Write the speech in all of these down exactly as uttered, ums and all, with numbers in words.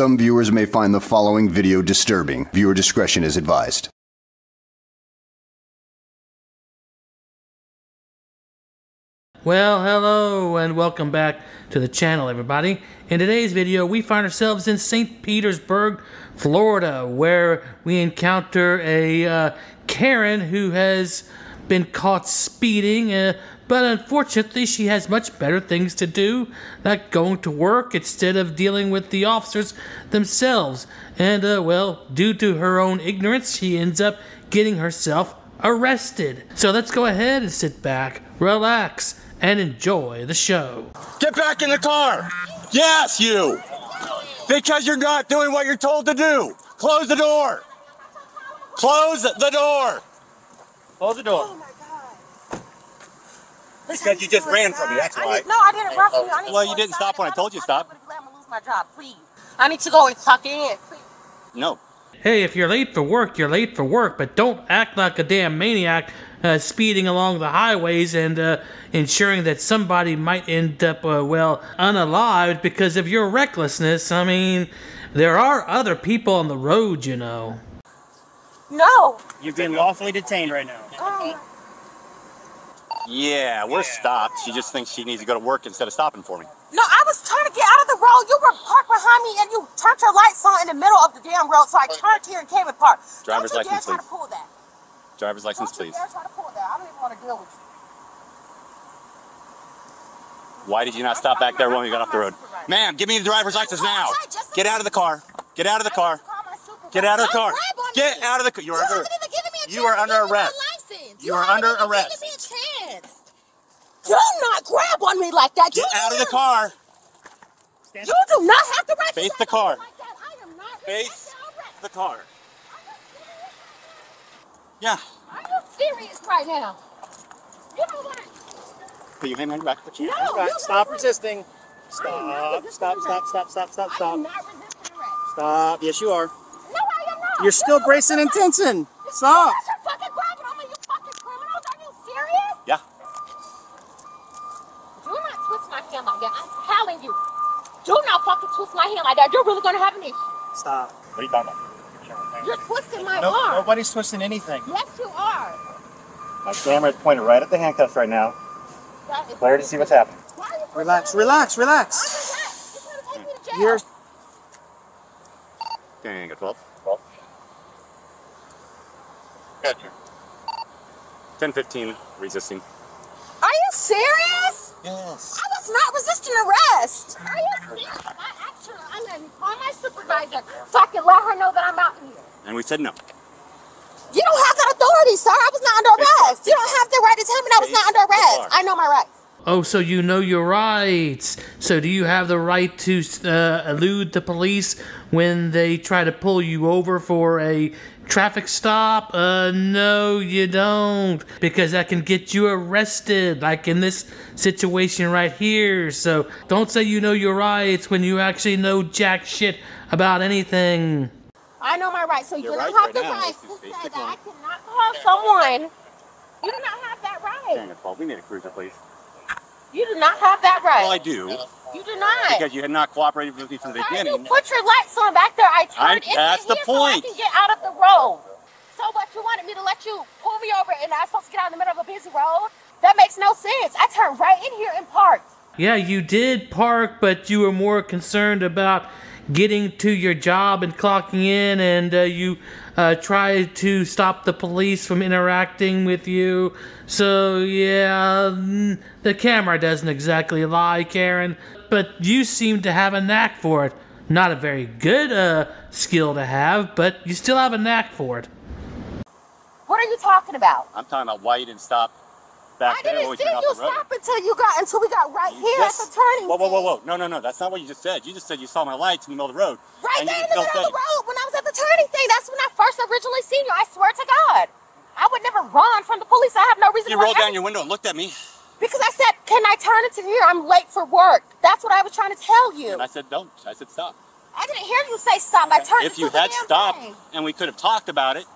some viewers may find the following video disturbing. Viewer discretion is advised. Well, hello and welcome back to the channel, everybody. In today's video, we find ourselves in Saint Petersburg, Florida, where we encounter a uh, Karen who has been caught speeding, uh, but unfortunately she has much better things to do, like going to work instead of dealing with the officers themselves. And, uh, well, due to her own ignorance, she ends up getting herself arrested. So let's go ahead and sit back, relax, and enjoy the show. Get back in the car! Yes, you! Because you're not doing what you're told to do! Close the door! Close the door! Close the door. Oh my God. Listen, because you just ran from me, that's why. Right. No, I didn't run from you. I need well, to you didn't stop when I told you to stop. I'm going to lose my job, please. I need to go and tuck it in, please. No. Hey, if you're late for work, you're late for work, but don't act like a damn maniac uh, speeding along the highways and uh, ensuring that somebody might end up, uh, well, unalived because of your recklessness. I mean, there are other people on the road, you know. No! You've been lawfully detained right now. Oh. Yeah, we're stopped. She just thinks she needs to go to work instead of stopping for me. No, I was trying to get out of the road. You were parked behind me and you turned your lights on in the middle of the damn road, so I turned here and came and parked. Driver's Don't you license, dare please. Try to pull that. Driver's license, Don't you please. Dare try to pull that. I don't even want to deal with you. Why did you not stop back there when we got off the road? Ma'am, give me the driver's license now. Get out of the car. Get out of the car. Get out of the car. Get out of the car. You are under arrest. You are under arrest. Do not grab on me like that. Get you out of the car. Stand you up. Do not have to ride. Face the car. Like I am not Face the car. Are you yeah. Are you serious right now? You don't want to. Put your hand on your back. Put your hand on your back. Stop resisting. Stop. Stop, stop, stop, stop, stop, stop. I'm not resisting arrest. Stop. Yes, you are. No, I am not. You're still you bracing and tensing. Stop. Do not fucking twist my hand like that. You're really gonna have an issue. Stop. What are you talking about? You're twisting my no, arm. Nobody's twisting anything. Yes, you are. My camera is pointed right at the handcuffs right now. Claire, to see what's happening. Relax, relax, relax. I'm relaxed. You're going to take me to jail. You're. Can you get twelve? twelve? Gotcha. ten fifteen, resisting. Are you serious? Yes. I was not resisting arrest. Are you serious? I actually, I mean, call my supervisor so I can let her know that I'm out here. And we said no. You don't have that authority, sir. I was not under arrest. You don't have the right to tell me that I was not under arrest. I know my rights. Oh, so you know your rights. So do you have the right to uh, elude the police when they try to pull you over for a traffic stop? Uh, no, you don't. Because that can get you arrested, like in this situation right here. So don't say you know your rights when you actually know jack shit about anything. I know my rights, so you You're don't right have the right to say that I cannot call someone. You do not have that right. We need a cruiser, please. You do not have that right. Well, I do. You do not. Because you had not cooperated with me from the beginning. You put your lights on back there. I turned into here so I can get out of the road. So what, you wanted me to let you pull me over and I was supposed to get out in the middle of a busy road? That makes no sense. I turned right in here and parked. Yeah, you did park, but you were more concerned about getting to your job and clocking in, and uh, you uh, tried to stop the police from interacting with you. So yeah, the camera doesn't exactly lie, Karen, but you seem to have a knack for it. Not a very good uh, skill to have, but you still have a knack for it. What are you talking about? I'm talking about why you didn't stop back I there. I didn't see you stop until you got until we got right here yes. at the turning. Whoa, whoa, whoa, whoa! No, no, no! That's not what you just said. You just said you saw my lights in the middle of the road. Right there in the middle of the road when I was at the turning thing. That's when I first originally seen you. I swear to God, I would never run from the police. I have no reason. You rolled down your window and looked at me. Because I said, "Can I turn into here? I'm late for work." That's what I was trying to tell you. And I said, "Don't." I said, "Stop." I didn't hear you say stop. Okay. I turned. If you had stopped and we could have talked about it,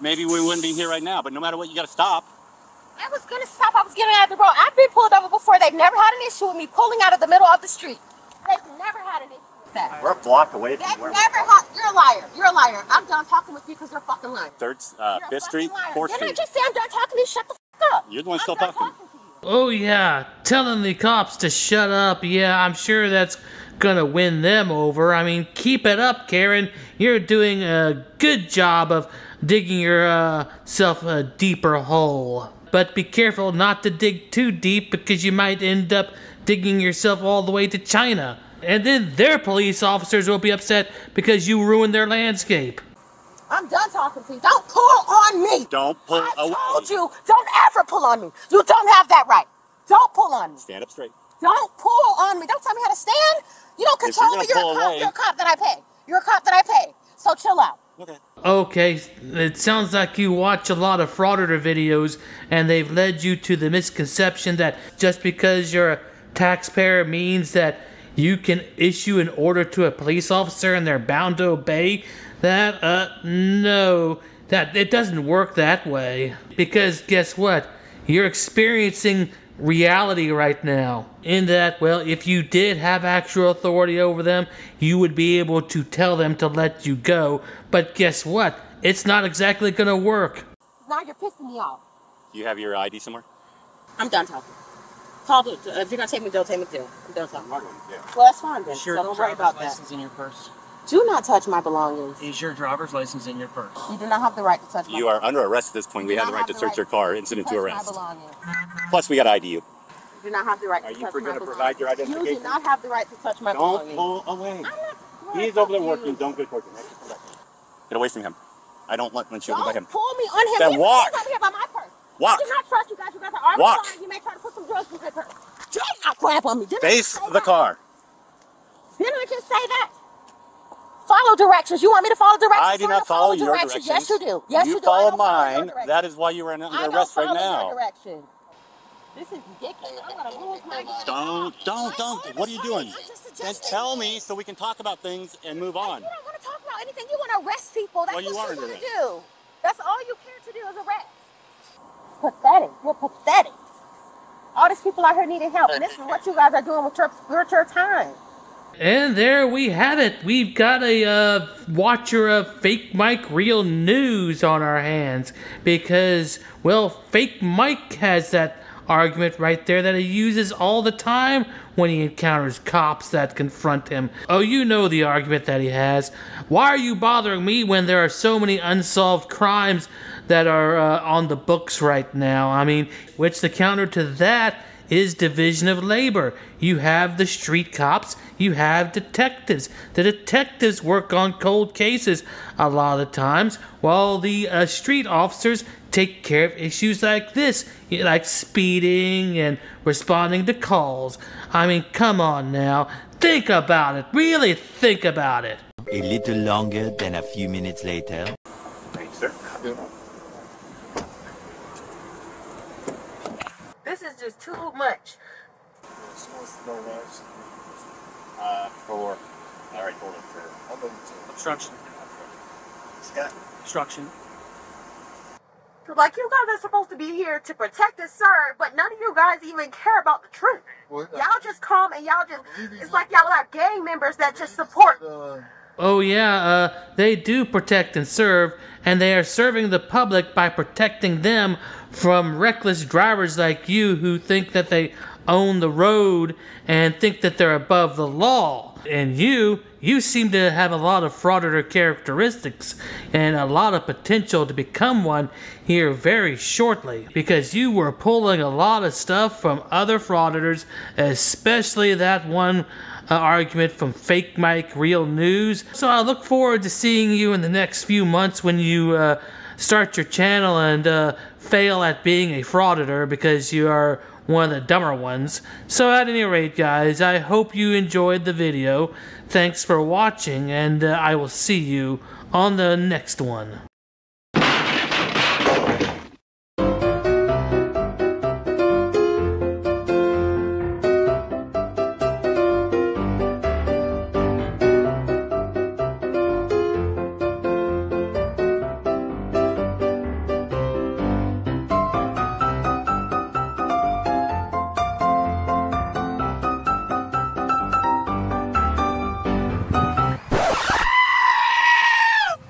maybe we wouldn't be here right now. But no matter what, you got to stop. I was going to stop. I was getting out of the road. I've been pulled over before. They've never had an issue with me pulling out of the middle of the street. They've never had an issue. that. We're a block away from that where never ha You're a liar. You're a liar. I'm done talking with you because you're a fucking liar. Third, uh, Fifth Street, Fourth Street. Didn't I just say I'm done talking to you? Shut the fuck up. You're the one still talking. talking to you. Oh yeah, telling the cops to shut up. Yeah, I'm sure that's gonna win them over. I mean, keep it up, Karen. You're doing a good job of digging yourself uh, a deeper hole. But be careful not to dig too deep, because you might end up digging yourself all the way to China. And then their police officers will be upset because you ruined their landscape. I'm done talking to you. Don't pull on me. Don't pull away. I told you, don't ever pull on me. You don't have that right. Don't pull on me. Stand up straight. Don't pull on me. Don't tell me how to stand. You don't control me. You're a cop. You're a cop that I pay. You're a cop that I pay. So chill out. Okay. Okay, it sounds like you watch a lot of Frauditor videos, and they've led you to the misconception that just because you're a taxpayer means that you can issue an order to a police officer and they're bound to obey that. Uh, no, that it doesn't work that way. Because guess what? You're experiencing reality right now, in that, well, if you did have actual authority over them, you would be able to tell them to let you go. But guess what? It's not exactly gonna work. Now you're pissing me off. You have your I D somewhere? I'm done talking. Call the, if you're gonna take me to jail, take me to jail. I'm done talking. Yeah. Well, that's fine then. Is your so don't worry about license that. In your purse? Do not touch my belongings. Is your driver's license in your purse? You do not have the right to touch my belongings. You are under arrest at this point. We have the right to search your car, incident to arrest. Plus, we got to I D you. You do not have the right to touch my belongings. Are you going to provide your identification? You do not have the right to touch my belongings. Don't pull away. He's over there working. Don't go working. Get away from him. I don't let you look at him. Don't pull me on him. Then walk. He's over here by my purse. Walk. I do not trust you guys. You guys are already lying. You may try to put some drugs in my purse. Do not grab on me. Face the car. Didn't I just say that? Follow directions. You want me to follow directions? I do not follow, follow your directions. directions. Yes, you do. Yes, you, you do. Follow mine. Follow that is why you are under arrest right now. Your direction. This is ridiculous. I'm going to lose my mind. Don't, don't, don't. What are you doing? Just tell me so we can talk about things and move on. You don't want to talk about anything. You want to arrest people. That's well, you what are you want to do. That's all you care to do is arrest. Pathetic. You're pathetic. All these people out here needing help, and this is what you guys are doing with your, with your time. And there we have it. We've got a uh, watcher of Fake Mike Real News on our hands. Because, well, Fake Mike has that argument right there that he uses all the time when he encounters cops that confront him. Oh, you know the argument that he has. Why are you bothering me when there are so many unsolved crimes that are uh, on the books right now? I mean, which the counter to that is division of labor. You have the street cops, you have detectives. The detectives work on cold cases a lot of times, while the uh, street officers take care of issues like this, like speeding and responding to calls. I mean, come on now. Think about it. Really think about it. A little longer than a few minutes later. Thanks, sir. Yeah. This is just too much. Uh, for, all right, hold on for obstruction. Scott. Obstruction. Like, you guys are supposed to be here to protect and serve, but none of you guys even care about the truth. Y'all just come and y'all just, it's like y'all are gang members that just support. Oh yeah, uh, they do protect and serve, and they are serving the public by protecting them from reckless drivers like you who think that they own the road and think that they're above the law. And you, you seem to have a lot of frauditor characteristics and a lot of potential to become one here very shortly, because you were pulling a lot of stuff from other frauditors, especially that one Uh, argument from Fake Mike Real News. So I look forward to seeing you in the next few months when you uh, start your channel and uh, fail at being a frauditor because you are one of the dumber ones. So at any rate, guys, I hope you enjoyed the video. Thanks for watching, and uh, I will see you on the next one.